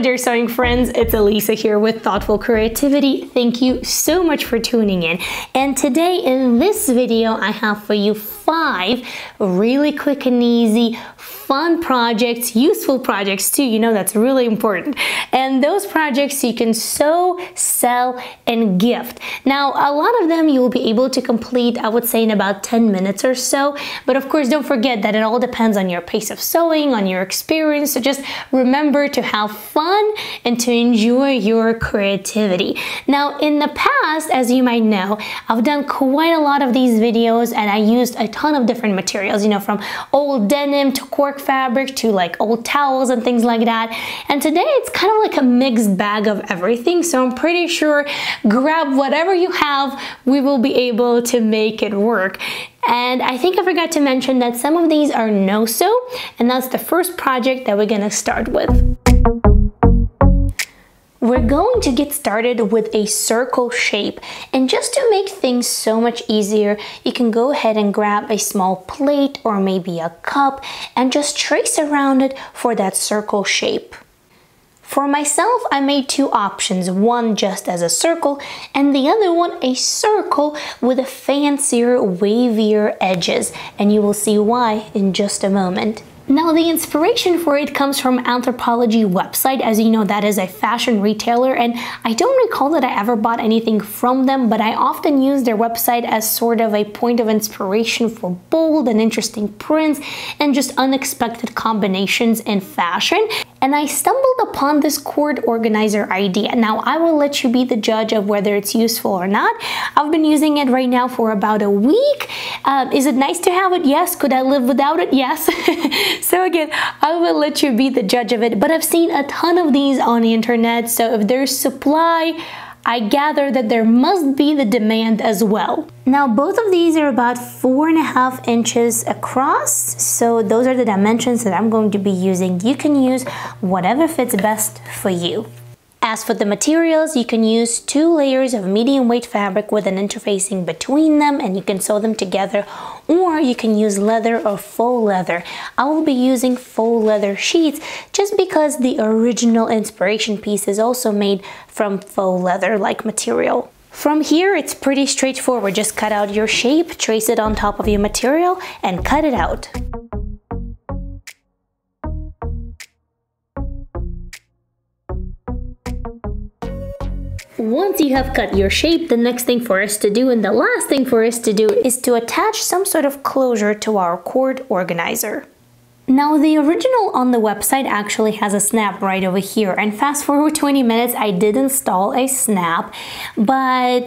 my dear sewing friends, it's Alisa here with Thoughtful Creativity. Thank you so much for tuning in. And today in this video, I have for you 5 really quick and easy, fun projects, useful projects too, you know that's really important. And those projects you can sew, sell, and gift. Now, a lot of them you will be able to complete, I would say in about 10 minutes or so. But of course, don't forget that it all depends on your pace of sewing, on your experience. So just remember to have fun and to enjoy your creativity. Now, in the past, as you might know, I've done quite a lot of these videos and I used a ton of different materials, you know, from old denim to cork fabric to like old towels and things like that. And today it's kind of like a mixed bag of everything. So I'm pretty sure grab whatever you have, we will be able to make it work. And I think I forgot to mention that some of these are no-sew, and that's the first project that we're gonna start with. We're going to get started with a circle shape, and just to make things so much easier, you can go ahead and grab a small plate or maybe a cup and just trace around it for that circle shape. For myself, I made 2 options, one just as a circle and the other one a circle with a fancier, wavier edges, and you will see why in just a moment. Now, the inspiration for it comes from Anthropologie website. As you know, that is a fashion retailer, and I don't recall that I ever bought anything from them, but I often use their website as sort of a point of inspiration for bold and interesting prints and just unexpected combinations in fashion. And I stumbled upon this cord organizer idea. Now, I will let you be the judge of whether it's useful or not. I've been using it right now for about a week. Is it nice to have it? Yes. Could I live without it? Yes. So again, I will let you be the judge of it, but I've seen a ton of these on the internet, so if there's supply, I gather that there must be the demand as well. Now, both of these are about 4.5 inches across, so those are the dimensions that I'm going to be using. You can use whatever fits best for you. As for the materials, you can use 2 layers of medium weight fabric with an interfacing between them, and you can sew them together, or you can use leather or faux leather. I will be using faux leather sheets just because the original inspiration piece is also made from faux leather-like material. From here, it's pretty straightforward. Just cut out your shape, trace it on top of your material, and cut it out. Once you have cut your shape, the next thing for us to do and the last thing for us to do is to attach some sort of closure to our cord organizer. Now, the original on the website actually has a snap right over here, and fast forward 20 minutes, I did install a snap, but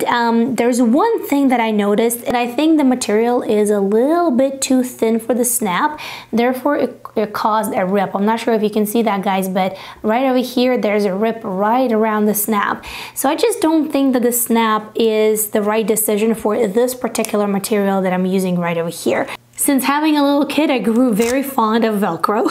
there's one thing that I noticed, and I think the material is a little bit too thin for the snap, therefore it caused a rip. I'm not sure if you can see that, guys, but right over here, there's a rip right around the snap. So I just don't think that the snap is the right decision for this particular material that I'm using right over here. Since having a little kid, I grew very fond of Velcro.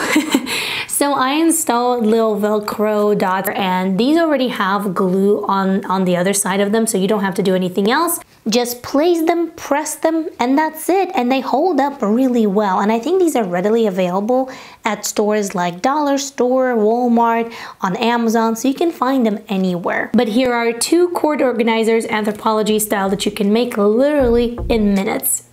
So I installed little Velcro dots, and these already have glue on the other side of them, so you don't have to do anything else. Just place them, press them, and that's it. And they hold up really well. And I think these are readily available at stores like Dollar Store, Walmart, on Amazon, so you can find them anywhere. But here are 2 cord organizers, Anthropologie style, that you can make literally in minutes.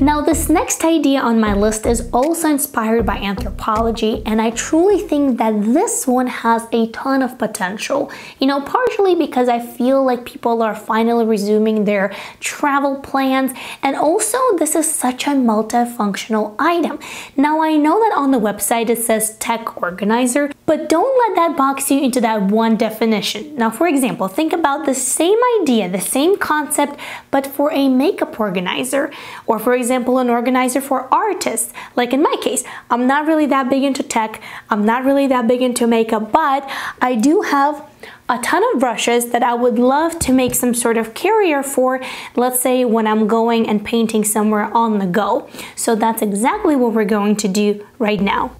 Now, this next idea on my list is also inspired by Anthropologie, and I truly think that this one has a ton of potential. You know, partially because I feel like people are finally resuming their travel plans, and also this is such a multifunctional item. Now, I know that on the website it says tech organizer, but don't let that box you into that one definition. Now, for example, think about the same idea, the same concept, but for a makeup organizer, or for example, an organizer for artists. Like in my case, I'm not really that big into tech, I'm not really that big into makeup, but I do have a ton of brushes that I would love to make some sort of carrier for, let's say when I'm going and painting somewhere on the go. So that's exactly what we're going to do right now.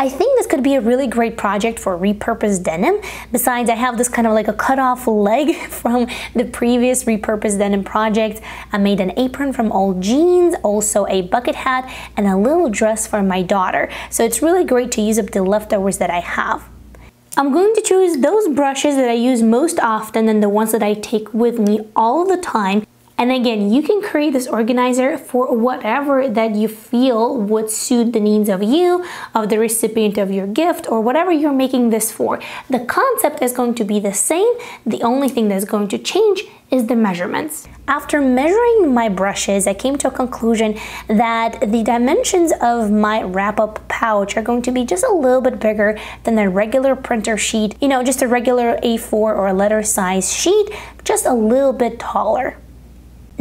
I think this could be a really great project for repurposed denim. Besides, I have this kind of like a cut off leg from the previous repurposed denim project. I made an apron from old jeans, also a bucket hat, and a little dress for my daughter. So it's really great to use up the leftovers that I have. I'm going to choose those brushes that I use most often and the ones that I take with me all the time. And again, you can create this organizer for whatever that you feel would suit the needs of you, of the recipient of your gift, or whatever you're making this for. The concept is going to be the same. The only thing that's going to change is the measurements. After measuring my brushes, I came to a conclusion that the dimensions of my wrap-up pouch are going to be just a little bit bigger than a regular printer sheet, you know, just a regular A4 or a letter size sheet, just a little bit taller.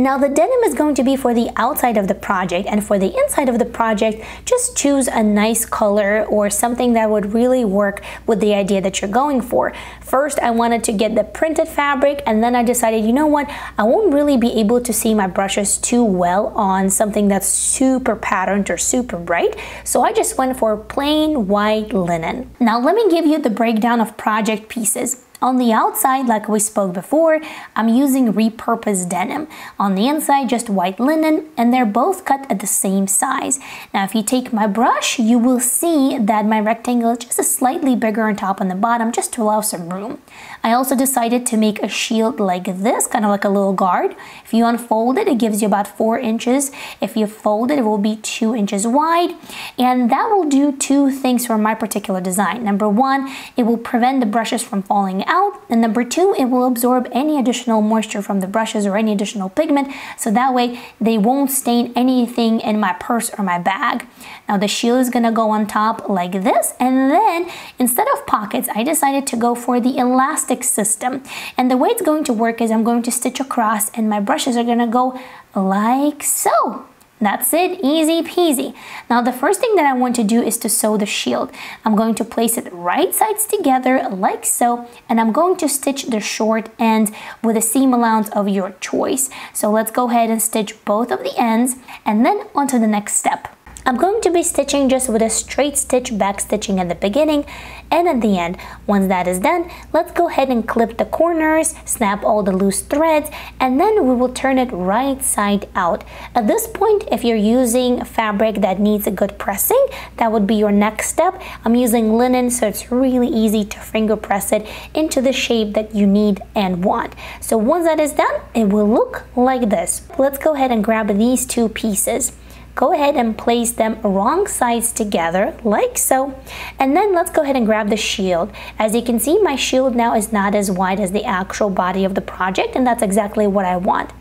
Now the denim is going to be for the outside of the project, and for the inside of the project, just choose a nice color or something that would really work with the idea that you're going for. First, I wanted to get the printed fabric, and then I decided, you know what, I won't really be able to see my brushes too well on something that's super patterned or super bright, so I just went for plain white linen. Now let me give you the breakdown of project pieces. On the outside, like we spoke before, I'm using repurposed denim. On the inside, just white linen, and they're both cut at the same size. Now, if you take my brush, you will see that my rectangle is just slightly bigger on top and the bottom, just to allow some room. I also decided to make a shield like this, kind of like a little guard. If you unfold it, it gives you about 4 inches. If you fold it, it will be 2 inches wide. And that will do two things for my particular design. Number one, it will prevent the brushes from falling out, and number two, it will absorb any additional moisture from the brushes or any additional pigment, so that way they won't stain anything in my purse or my bag. Now the shield is gonna go on top like this, and then instead of pockets, I decided to go for the elastic system. And the way it's going to work is I'm going to stitch across and my brushes are gonna go like so. That's it, easy peasy. Now the first thing that I want to do is to sew the shield. I'm going to place it right sides together like so, and I'm going to stitch the short end with a seam allowance of your choice. So let's go ahead and stitch both of the ends and then onto the next step. I'm going to be stitching just with a straight stitch, back stitching at the beginning and at the end. Once that is done, let's go ahead and clip the corners, snap all the loose threads, and then we will turn it right side out. At this point, if you're using fabric that needs a good pressing, that would be your next step. I'm using linen, so it's really easy to finger press it into the shape that you need and want. So once that is done, it will look like this. Let's go ahead and grab these two pieces. Go ahead and place them wrong sides together like so, and then let's go ahead and grab the shield. As you can see, my shield now is not as wide as the actual body of the project, and that's exactly what I want.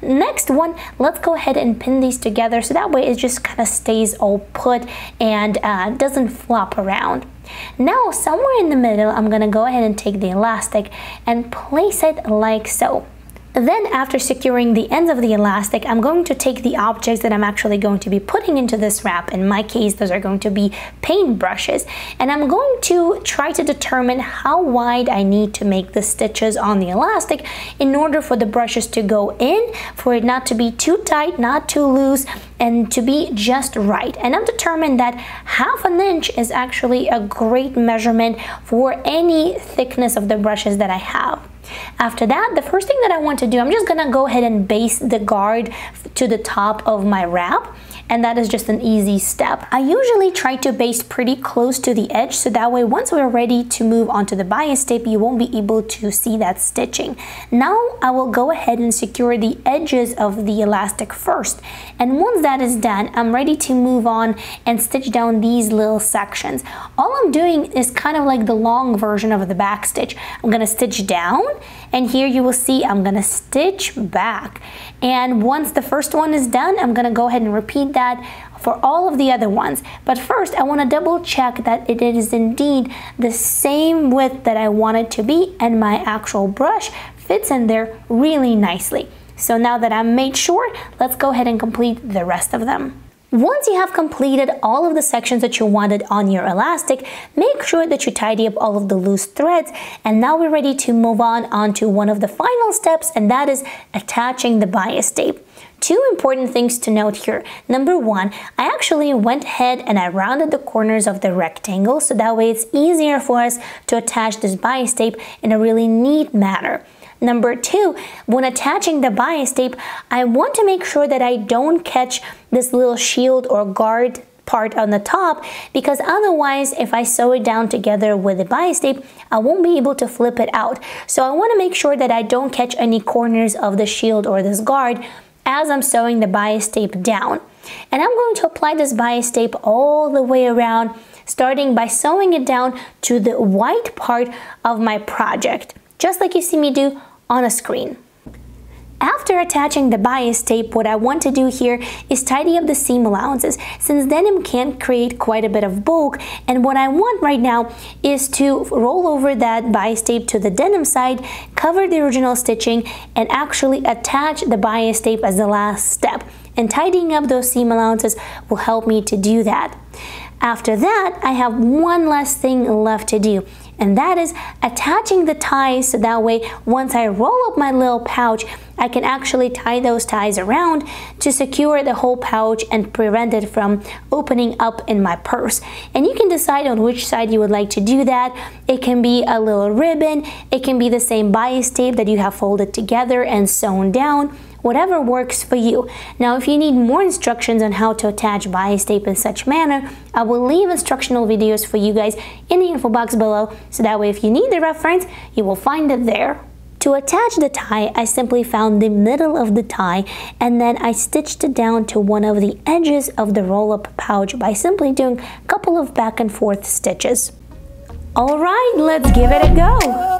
Next one, let's go ahead and pin these together so that way it just kind of stays all put and doesn't flop around. Now somewhere in the middle, I'm gonna go ahead and take the elastic and place it like so. Then after securing the ends of the elastic, I'm going to take the objects that I'm actually going to be putting into this wrap. In my case, those are going to be paint brushes. And I'm going to try to determine how wide I need to make the stitches on the elastic in order for the brushes to go in, for it not to be too tight, not too loose, and to be just right. And I'm determined that 1/2 inch is actually a great measurement for any thickness of the brushes that I have. After that, the first thing that I want to do, I'm just gonna go ahead and base the guard to the top of my wrap, and that is just an easy step. I usually try to base pretty close to the edge, so that way once we're ready to move onto the bias tape, you won't be able to see that stitching. Now I will go ahead and secure the edges of the elastic first, and once that is done, I'm ready to move on and stitch down these little sections. All I'm doing is kind of like the long version of the back stitch. I'm gonna stitch down, and here you will see I'm gonna stitch back, and once the first one is done, I'm gonna go ahead and repeat that for all of the other ones. But first, I want to double check that it is indeed the same width that I want it to be, and my actual brush fits in there really nicely. So now that I've made sure, let's go ahead and complete the rest of them. Once you have completed all of the sections that you wanted on your elastic, make sure that you tidy up all of the loose threads, and now we're ready to move on to one of the final steps, and that is attaching the bias tape. Two important things to note here. Number one, I actually went ahead and I rounded the corners of the rectangle, so that way it's easier for us to attach this bias tape in a really neat manner. Number two, when attaching the bias tape, I want to make sure that I don't catch this little shield or guard part on the top, because otherwise if I sew it down together with the bias tape, I won't be able to flip it out. So I want to make sure that I don't catch any corners of the shield or this guard as I'm sewing the bias tape down. And I'm going to apply this bias tape all the way around, starting by sewing it down to the white part of my project, just like you see me do on a screen. After attaching the bias tape, what I want to do here is tidy up the seam allowances, since denim can create quite a bit of bulk, and what I want right now is to roll over that bias tape to the denim side, cover the original stitching, and actually attach the bias tape as the last step. And tidying up those seam allowances will help me to do that. After that, I have one last thing left to do, and that is attaching the ties, so that way once I roll up my little pouch, I can actually tie those ties around to secure the whole pouch and prevent it from opening up in my purse. And you can decide on which side you would like to do that. It can be a little ribbon, it can be the same bias tape that you have folded together and sewn down, whatever works for you. Now, if you need more instructions on how to attach bias tape in such manner, I will leave instructional videos for you guys in the info box below, so that way if you need the reference, you will find it there. To attach the tie, I simply found the middle of the tie and then I stitched it down to one of the edges of the roll-up pouch by simply doing a couple of back and forth stitches. All right, let's give it a go!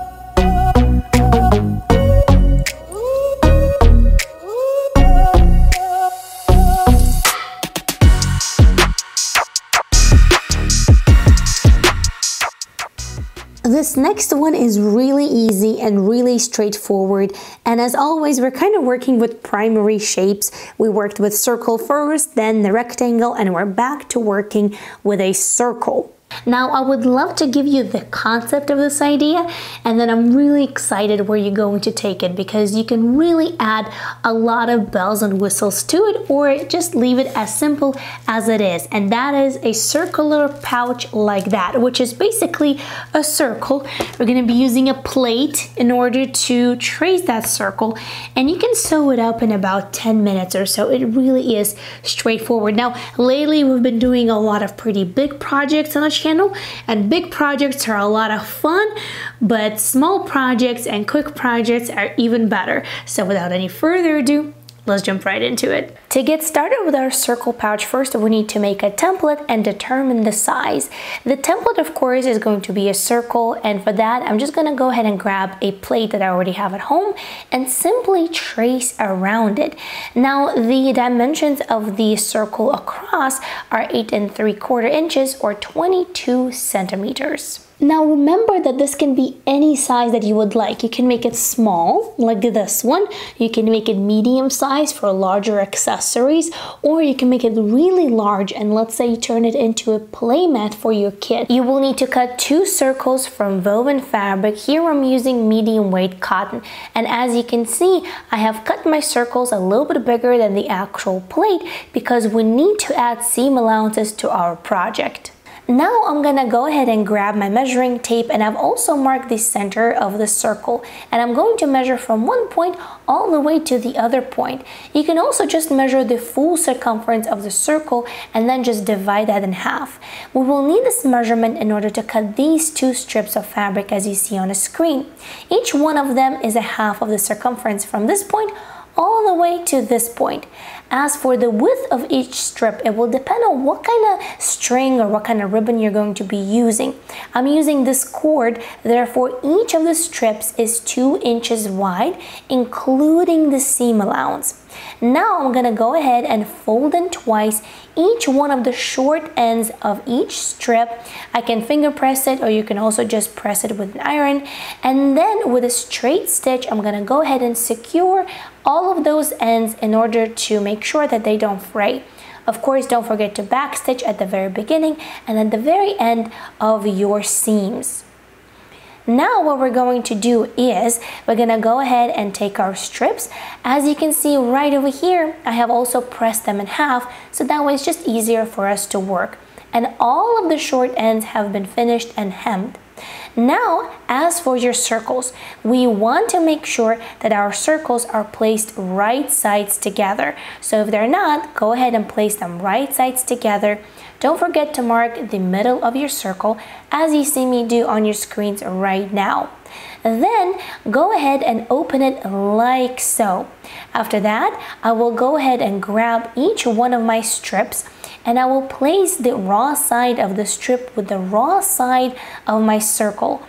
This next one is really easy and really straightforward, and as always we're kind of working with primary shapes. We worked with circle first, then the rectangle, and we're back to working with a circle. Now, I would love to give you the concept of this idea, and then I'm really excited where you're going to take it, because you can really add a lot of bells and whistles to it, or just leave it as simple as it is. And that is a circular pouch like that, which is basically a circle. We're going to be using a plate in order to trace that circle, and you can sew it up in about 10 minutes or so. It really is straightforward. Now, lately we've been doing a lot of pretty big projects on the channel, and big projects are a lot of fun, but small projects and quick projects are even better. So without any further ado, let's jump right into it. To get started with our circle pouch, first we need to make a template and determine the size. The template, of course, is going to be a circle, and for that I'm just going to go ahead and grab a plate that I already have at home and simply trace around it. Now, the dimensions of the circle across are 8 3/4 inches or 22 centimeters. Now, remember that this can be any size that you would like. You can make it small, like this one. You can make it medium size for larger accessories, or you can make it really large and let's say you turn it into a playmat for your kid. You will need to cut 2 circles from woven fabric. Here I'm using medium weight cotton. And as you can see, I have cut my circles a little bit bigger than the actual plate because we need to add seam allowances to our project. Now I'm gonna go ahead and grab my measuring tape, and I've also marked the center of the circle, and I'm going to measure from one point all the way to the other point. You can also just measure the full circumference of the circle and then just divide that in half. We will need this measurement in order to cut these 2 strips of fabric as you see on the screen. Each one of them is a half of the circumference from this point all the way to this point. As for the width of each strip, it will depend on what kind of string or what kind of ribbon you're going to be using. I'm using this cord, therefore each of the strips is 2 inches wide, including the seam allowance. Now I'm gonna go ahead and fold in twice each one of the short ends of each strip. I can finger press it, or you can also just press it with an iron. And then with a straight stitch, I'm gonna go ahead and secure all of those ends in order to make sure that they don't fray. Of course, don't forget to backstitch at the very beginning and at the very end of your seams. Now what we're going to do is we're gonna go ahead and take our strips. As you can see right over here, I have also pressed them in half, so that way it's just easier for us to work. And all of the short ends have been finished and hemmed. Now, as for your circles, we want to make sure that our circles are placed right sides together. So if they're not, go ahead and place them right sides together. Don't forget to mark the middle of your circle as you see me do on your screens right now. Then go ahead and open it like so. After that, I will go ahead and grab each one of my strips, and I will place the raw side of the strip with the raw side of my circle.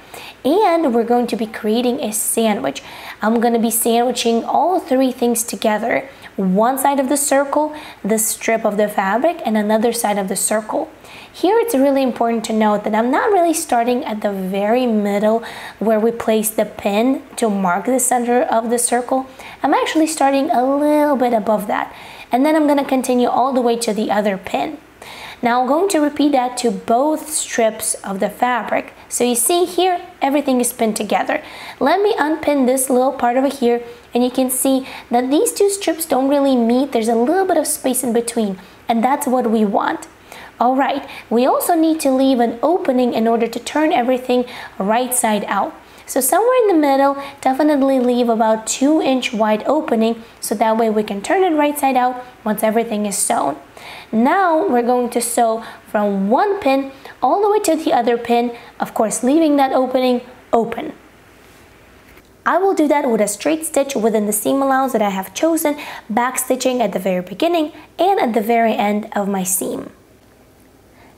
And we're going to be creating a sandwich. I'm going to be sandwiching all three things together. One side of the circle, the strip of the fabric, and another side of the circle. Here it's really important to note that I'm not really starting at the very middle where we place the pin to mark the center of the circle. I'm actually starting a little bit above that. And then I'm going to continue all the way to the other pin. Now I'm going to repeat that to both strips of the fabric. So you see here, everything is pinned together. Let me unpin this little part over here, and you can see that these two strips don't really meet. There's a little bit of space in between, and that's what we want. All right, we also need to leave an opening in order to turn everything right side out. So somewhere in the middle, definitely leave about 2-inch wide opening, so that way we can turn it right side out once everything is sewn. Now we're going to sew from one pin all the way to the other pin, of course leaving that opening open. I will do that with a straight stitch within the seam allowance that I have chosen, back stitching at the very beginning and at the very end of my seam.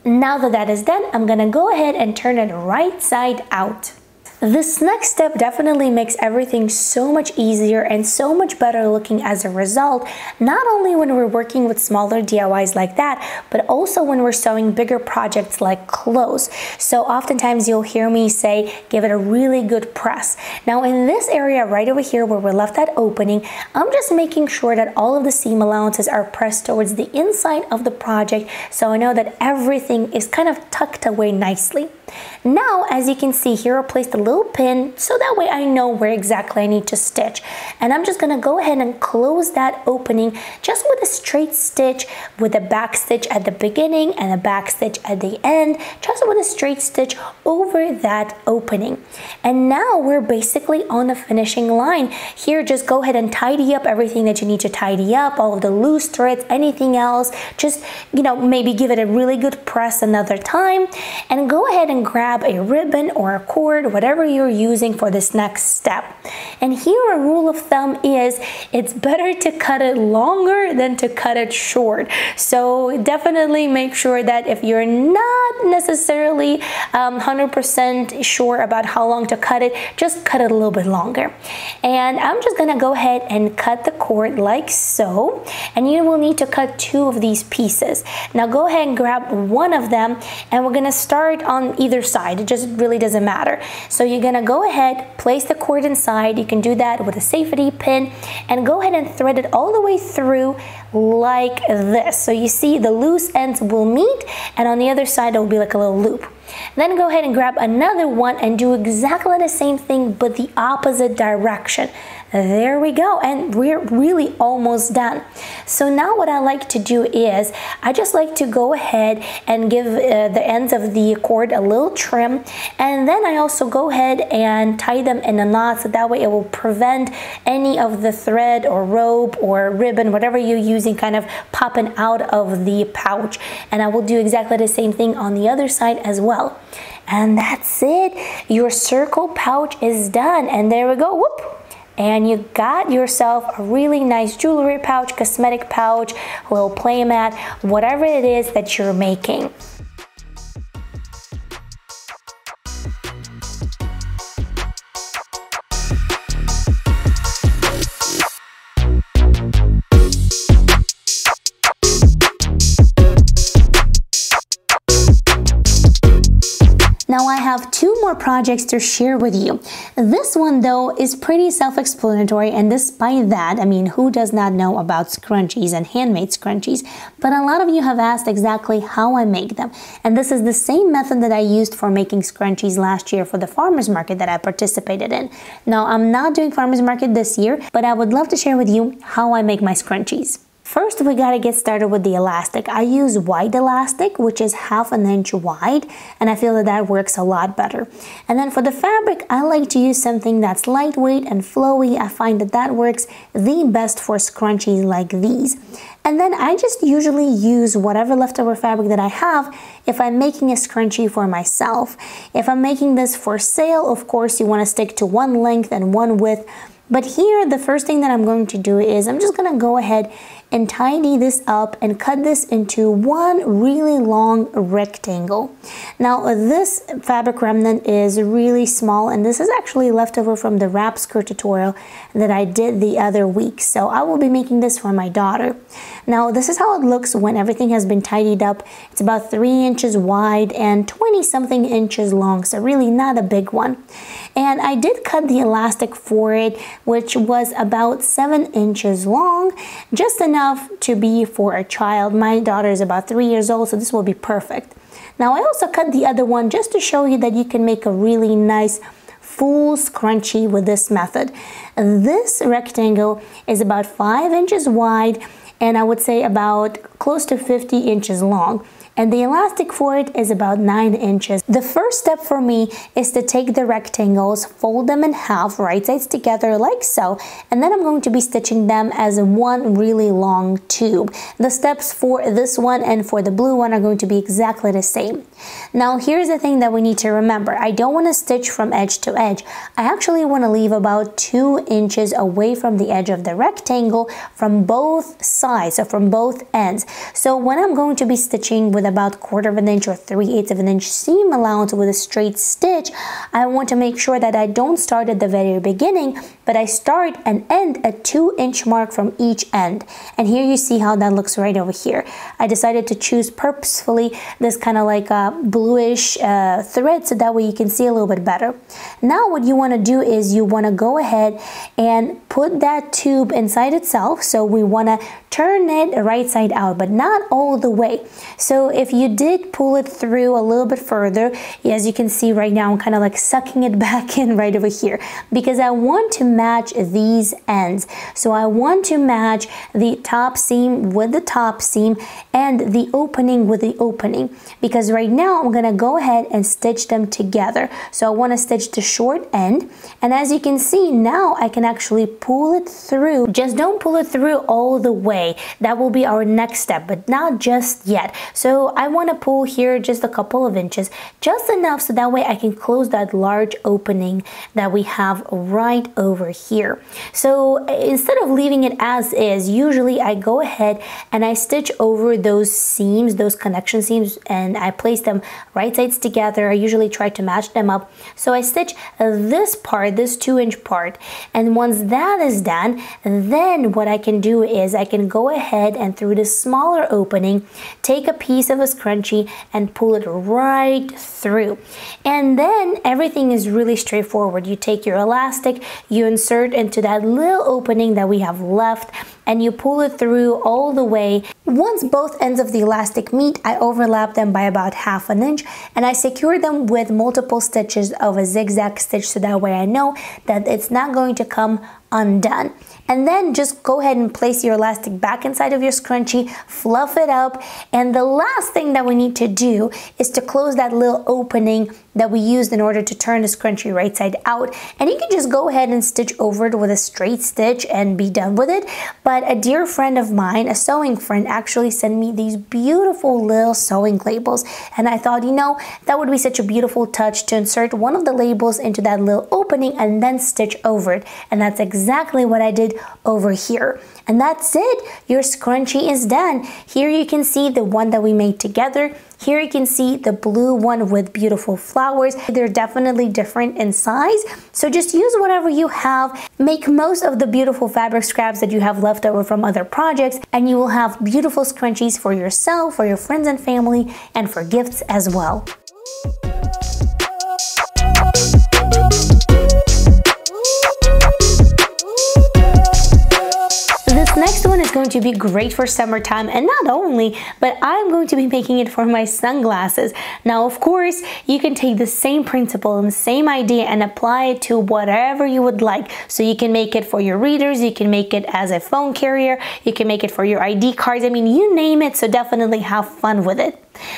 Now that that is done, I'm gonna go ahead and turn it right side out. This next step definitely makes everything so much easier and so much better looking as a result, not only when we're working with smaller DIYs like that, but also when we're sewing bigger projects like clothes. So oftentimes you'll hear me say, give it a really good press. Now in this area right over here where we left that opening, I'm just making sure that all of the seam allowances are pressed towards the inside of the project, so I know that everything is kind of tucked away nicely. Now, as you can see here, I placed a little pin so that way I know where exactly I need to stitch. And I'm just gonna go ahead and close that opening just with a straight stitch, with a back stitch at the beginning and a back stitch at the end, just with a straight stitch over that opening. And now we're basically on the finishing line. Here, just go ahead and tidy up everything that you need to tidy up, all of the loose threads, anything else. Just, maybe give it a really good press another time, and go ahead and grab a ribbon or a cord, whatever you're using for this next step. And here a rule of thumb is it's better to cut it longer than to cut it short. So definitely make sure that if you're not necessarily 100% sure about how long to cut it, just cut it a little bit longer. And I'm just gonna go ahead and cut the cord like so, and you will need to cut two of these pieces. Now go ahead and grab one of them, and we're gonna start on either side. It just really doesn't matter. So you're gonna go ahead, place the cord inside. You can do that with a safety pin, and go ahead and thread it all the way through like this. So you see the loose ends will meet, and on the other side it will be like a little loop. Then go ahead and grab another one and do exactly the same thing, but the opposite direction. There we go, and we're really almost done. So now what I like to do is I just like to go ahead and give the ends of the cord a little trim, and then I also go ahead and tie them in a knot, so that way it will prevent any of the thread or rope or ribbon, whatever you're using, kind of popping out of the pouch. And I will do exactly the same thing on the other side as well. And that's it. Your circle pouch is done, and there we go. Whoop! And you got yourself a really nice jewelry pouch, cosmetic pouch, little playmat, whatever it is that you're making. Now I have two more projects to share with you. This one though is pretty self-explanatory, and despite that, I mean, who does not know about scrunchies and handmade scrunchies? But a lot of you have asked exactly how I make them. And this is the same method that I used for making scrunchies last year for the farmers market that I participated in. Now I'm not doing farmers market this year, but I would love to share with you how I make my scrunchies. First, we gotta get started with the elastic. I use wide elastic, which is 1/2 inch wide, and I feel that that works a lot better. And then for the fabric, I like to use something that's lightweight and flowy. I find that that works the best for scrunchies like these. And then I just usually use whatever leftover fabric that I have if I'm making a scrunchie for myself. If I'm making this for sale, of course, you wanna stick to one length and one width. But here, the first thing that I'm going to do is I'm just gonna go ahead and tidy this up and cut this into one really long rectangle. Now, this fabric remnant is really small, and this is actually leftover from the wrap skirt tutorial that I did the other week. So I will be making this for my daughter. Now, this is how it looks when everything has been tidied up. It's about 3 inches wide and 20-something inches long, so really not a big one. And I did cut the elastic for it, which was about 7 inches long, just enough to be for a child. My daughter is about 3 years old, so this will be perfect. Now I also cut the other one just to show you that you can make a really nice full scrunchie with this method. This rectangle is about 5 inches wide, and I would say about close to 50 inches long. And the elastic for it is about 9 inches. The first step for me is to take the rectangles, fold them in half, right sides together like so, and then I'm going to be stitching them as one really long tube. The steps for this one and for the blue one are going to be exactly the same. Now here's the thing that we need to remember. I don't want to stitch from edge to edge. I actually want to leave about 2 inches away from the edge of the rectangle from both sides, so from both ends. So when I'm going to be stitching with about 1/4 inch or 3/8 inch seam allowance with a straight stitch, I want to make sure that I don't start at the very beginning, but I start and end at 2 inch mark from each end. And here you see how that looks right over here. I decided to choose purposefully this kind of like a bluish thread, so that way you can see a little bit better. Now what you want to do is you want to go ahead and put that tube inside itself. So we want to turn it right side out, but not all the way. So if you did pull it through a little bit further, as you can see right now, I'm kind of like sucking it back in right over here, because I want to match these ends. So I want to match the top seam with the top seam and the opening with the opening, because right now I'm gonna go ahead and stitch them together. So I want to stitch the short end, and as you can see now I can actually pull it through. Just don't pull it through all the way. That will be our next step, but not just yet. So I want to pull here just a couple of inches, just enough so that way I can close that large opening that we have right over here. So instead of leaving it as is, usually I go ahead and I stitch over those seams, those connection seams, and I place them right sides together. I usually try to match them up. So I stitch this part, this 2 inch part, and once that is done, then what I can do is I can go ahead and through this smaller opening, take a piece of a scrunchie and pull it right through. And then everything is really straightforward. You take your elastic, you insert into that little opening that we have left, and you pull it through all the way. Once both ends of the elastic meet, I overlap them by about 1/2 inch, and I secure them with multiple stitches of a zigzag stitch, so that way I know that it's not going to come undone. And then just go ahead and place your elastic back inside of your scrunchie, fluff it up, and the last thing that we need to do is to close that little opening that we used in order to turn the scrunchie right side out. And you can just go ahead and stitch over it with a straight stitch and be done with it. But a dear friend of mine, a sewing friend, actually sent me these beautiful little sewing labels, and I thought, you know, that would be such a beautiful touch to insert one of the labels into that little opening and then stitch over it. And that's exactly what I did over here. And that's it, your scrunchie is done. Here you can see the one that we made together. Here you can see the blue one with beautiful flowers. They're definitely different in size, so just use whatever you have. Make most of the beautiful fabric scraps that you have left over from other projects, and you will have beautiful scrunchies for yourself, for your friends and family, and for gifts as well. going to be great for summertime, and not only, but I'm going to be making it for my sunglasses. Now, of course, you can take the same principle and the same idea and apply it to whatever you would like. So you can make it for your readers, you can make it as a phone carrier, you can make it for your ID cards, I mean, you name it, so definitely have fun with it.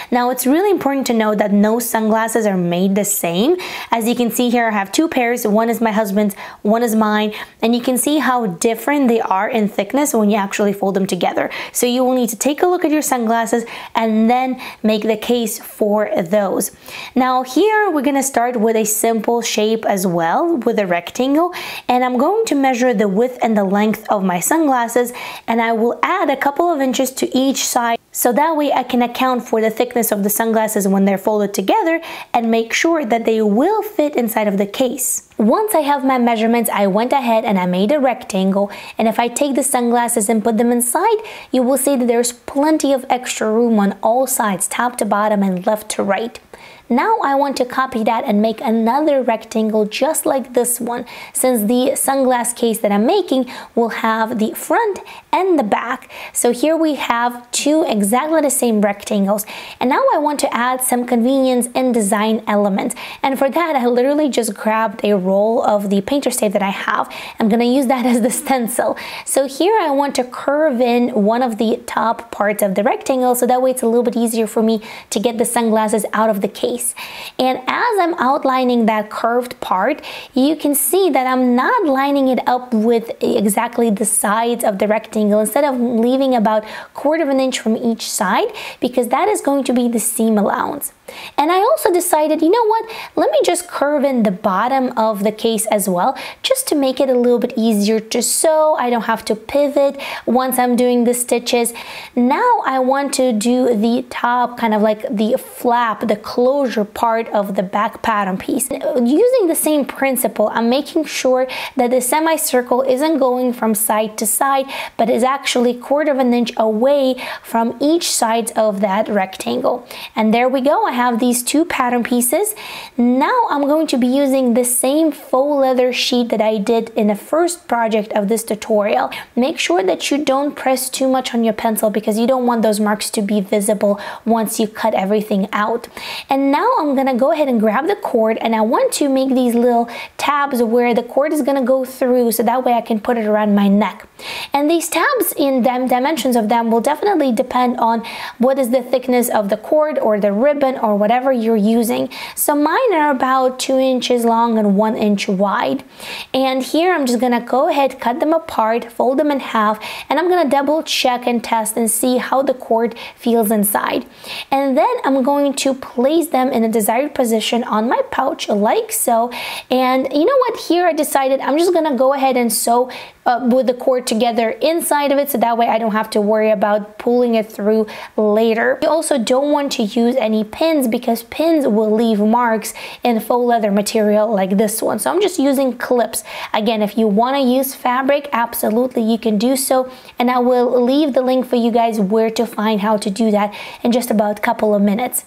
Now, it's really important to know that no sunglasses are made the same. As you can see here, I have two pairs, one is my husband's, one is mine, and you can see how different they are in thickness when you actually fold them together. So you will need to take a look at your sunglasses and then make the case for those. Now here, we're gonna start with a simple shape as well, with a rectangle, and I'm going to measure the width and the length of my sunglasses, and I will add a couple of inches to each side, so that way I can account for the thickness of the sunglasses when they're folded together and make sure that they will fit inside of the case. Once I have my measurements, I went ahead and I made a rectangle, and if I take the sunglasses and put them inside, you will see that there's plenty of extra room on all sides, top to bottom and left to right. Now I want to copy that and make another rectangle just like this one, since the sunglass case that I'm making will have the front and the back. So here we have two exactly the same rectangles, and now I want to add some convenience and design elements, and for that I literally just grabbed a roll of the painter's tape that I have. I'm gonna use that as the stencil. So here I want to curve in one of the top parts of the rectangle, so that way it's a little bit easier for me to get the sunglasses out of the case. And as I'm outlining that curved part, you can see that I'm not lining it up with exactly the sides of the rectangle. Instead of leaving about 1/4 of an inch from each side, because that is going to be the seam allowance. And I also decided, you know what, let me just curve in the bottom of the case as well, just to make it a little bit easier to sew. I don't have to pivot once I'm doing the stitches. Now I want to do the top, kind of like the flap, the closure part of the back pattern piece. Using the same principle, I'm making sure that the semicircle isn't going from side to side, but is actually 1/4 of an inch away from each side of that rectangle. And there we go. I have these two pattern pieces. Now I'm going to be using the same faux leather sheet that I did in the first project of this tutorial. Make sure that you don't press too much on your pencil, because you don't want those marks to be visible once you cut everything out. And now I'm gonna go ahead and grab the cord, and I want to make these little tabs where the cord is gonna go through, so that way I can put it around my neck. And these tabs in them, dimensions of them, will definitely depend on what is the thickness of the cord or the ribbon or whatever you're using. So mine are about 2 inches long and 1 inch wide. And here I'm just gonna go ahead, cut them apart, fold them in half, and I'm gonna double check and test and see how the cord feels inside. And then I'm going to place them in a desired position on my pouch, like so. And you know what, here I decided I'm just gonna go ahead and sew with the cord together inside of it, so that way I don't have to worry about pulling it through later. You also don't want to use any pins, because pins will leave marks in faux leather material like this one. So I'm just using clips. Again, if you want to use fabric, absolutely you can do so, and I will leave the link for you guys where to find how to do that in just about a couple of minutes.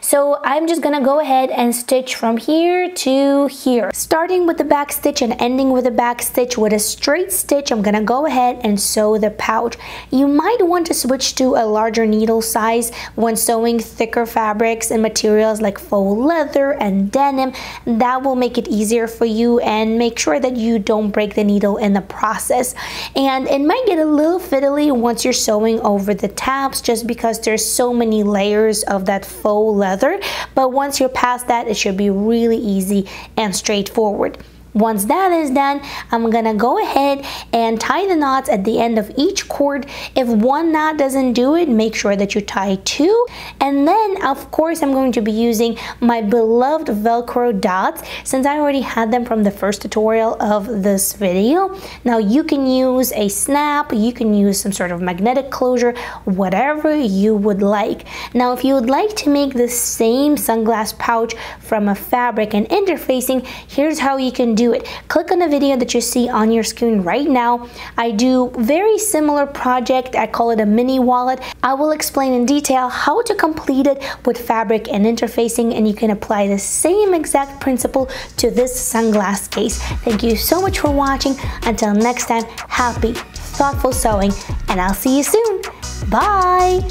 So I'm just gonna go ahead and stitch from here to here, starting with the back stitch and ending with the back stitch. With a straight stitch, I'm gonna go ahead and sew the pouch. You might want to switch to a larger needle size when sewing thicker fabrics and materials like faux leather and denim. That will make it easier for you, and make sure that you don't break the needle in the process. And it might get a little fiddly once you're sewing over the tabs, just because there's so many layers of that faux leather, but once you're past that, it should be really easy and straightforward. Once that is done, I'm gonna go ahead and tie the knots at the end of each cord. If one knot doesn't do it, make sure that you tie two. And then, of course, I'm going to be using my beloved Velcro dots, since I already had them from the first tutorial of this video. Now, you can use a snap, you can use some sort of magnetic closure, whatever you would like. Now, if you would like to make the same sunglass pouch from a fabric and interfacing, here's how you can do it. Click on the video that you see on your screen right now. I do very similar project. I call it a mini wallet. I will explain in detail how to complete it with fabric and interfacing, and you can apply the same exact principle to this sunglass case. Thank you so much for watching. Until next time, happy thoughtful sewing, and I'll see you soon. Bye!